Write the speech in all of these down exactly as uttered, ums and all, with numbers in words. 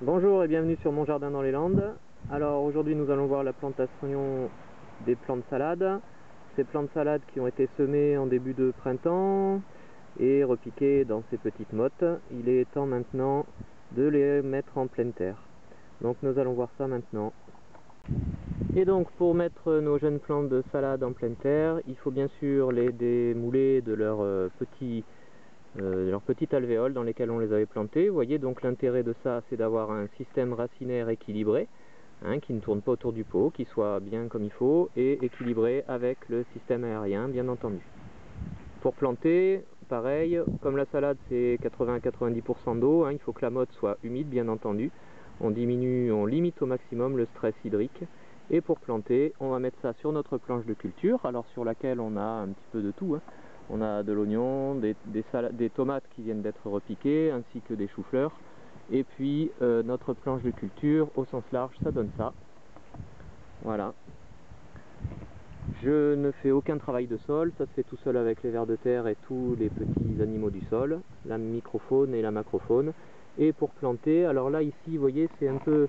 Bonjour et bienvenue sur Mon Jardin dans les Landes. Alors aujourd'hui nous allons voir la plantation des plantes salades. Ces plantes salades qui ont été semées en début de printemps et repiquées dans ces petites mottes. Il est temps maintenant de les mettre en pleine terre. Donc nous allons voir ça maintenant. Et donc pour mettre nos jeunes plantes de salade en pleine terre, il faut bien sûr les démouler de leurs petits Euh, leurs petites alvéoles dans lesquelles on les avait plantées. Vous voyez, donc l'intérêt de ça, c'est d'avoir un système racinaire équilibré, hein, qui ne tourne pas autour du pot, qui soit bien comme il faut et équilibré avec le système aérien, bien entendu. Pour planter, pareil, comme la salade c'est quatre-vingts à quatre-vingt-dix pour cent d'eau, hein, il faut que la motte soit humide, bien entendu. On diminue, on limite au maximum le stress hydrique. Et pour planter, on va mettre ça sur notre planche de culture, alors sur laquelle on a un petit peu de tout, hein. On a de l'oignon, des, des, des tomates qui viennent d'être repiquées, ainsi que des choux-fleurs. Et puis euh, notre planche de culture, au sens large, ça donne ça. Voilà. Je ne fais aucun travail de sol, ça se fait tout seul avec les vers de terre et tous les petits animaux du sol, la microfaune et la macrofaune. Et pour planter, alors là ici, vous voyez, c'est un peu,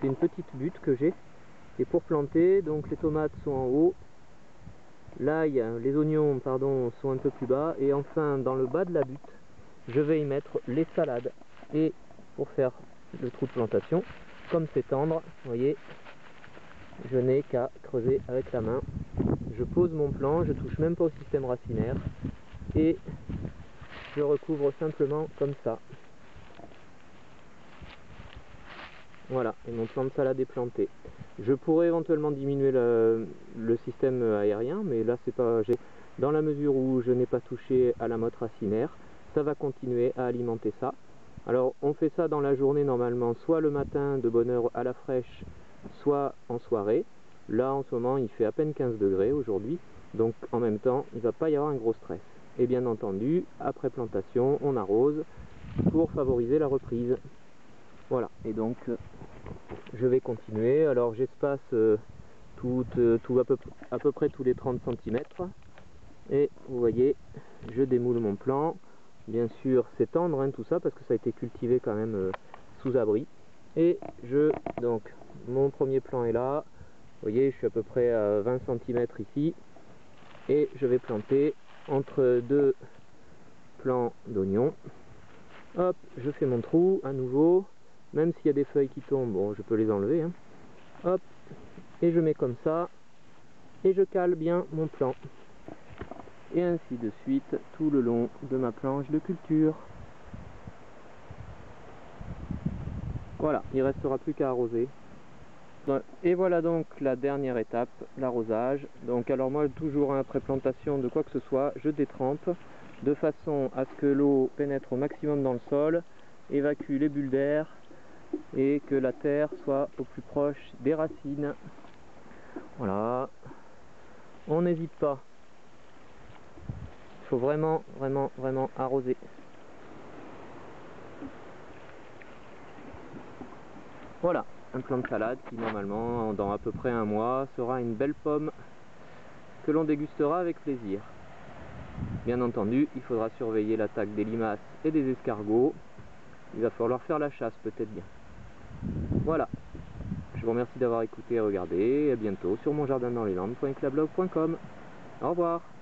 c'est une petite butte que j'ai. Et pour planter, donc les tomates sont en haut. Là, il y a, les oignons pardon, sont un peu plus bas. Et enfin, dans le bas de la butte, je vais y mettre les salades. Et pour faire le trou de plantation, comme c'est tendre, vous voyez, je n'ai qu'à creuser avec la main. Je pose mon plan, je touche même pas au système racinaire. Et je recouvre simplement comme ça. Voilà, et mon plan de salade est planté. Je pourrais éventuellement diminuer le, le système aérien, mais là c'est pas... Dans la mesure où je n'ai pas touché à la motte racinaire, ça va continuer à alimenter ça. Alors on fait ça dans la journée normalement, soit le matin de bonne heure à la fraîche, soit en soirée. Là en ce moment il fait à peine quinze degrés aujourd'hui, donc en même temps il ne va pas y avoir un gros stress. Et bien entendu, après plantation, on arrose pour favoriser la reprise. Voilà, et donc je vais continuer. Alors j'espace euh, tout, euh, tout à, peu, à peu près tous les trente centimètres. Et vous voyez, je démoule mon plan. Bien sûr, c'est tendre, hein, tout ça, parce que ça a été cultivé quand même euh, sous abri. Et je, donc, mon premier plan est là. Vous voyez, je suis à peu près à vingt centimètres ici. Et je vais planter entre deux plants d'oignons. Hop, je fais mon trou à nouveau. Même s'il y a des feuilles qui tombent, bon, je peux les enlever, hein. Hop, et je mets comme ça, et je cale bien mon plan. Et ainsi de suite, tout le long de ma planche de culture. Voilà, il ne restera plus qu'à arroser. Et voilà donc la dernière étape, l'arrosage. Donc alors moi, toujours après plantation de quoi que ce soit, je détrempe, de façon à ce que l'eau pénètre au maximum dans le sol, évacue les bulles d'air, et que la terre soit au plus proche des racines. Voilà, on n'hésite pas, il faut vraiment vraiment vraiment arroser. Voilà, un plant de salade qui normalement dans à peu près un mois sera une belle pomme que l'on dégustera avec plaisir. Bien entendu, il faudra surveiller l'attaque des limaces et des escargots. Il va falloir faire la chasse, peut-être bien. Voilà. Je vous remercie d'avoir écouté et regardé. Et à bientôt sur monjardindanslandes point clublog point com. Au revoir.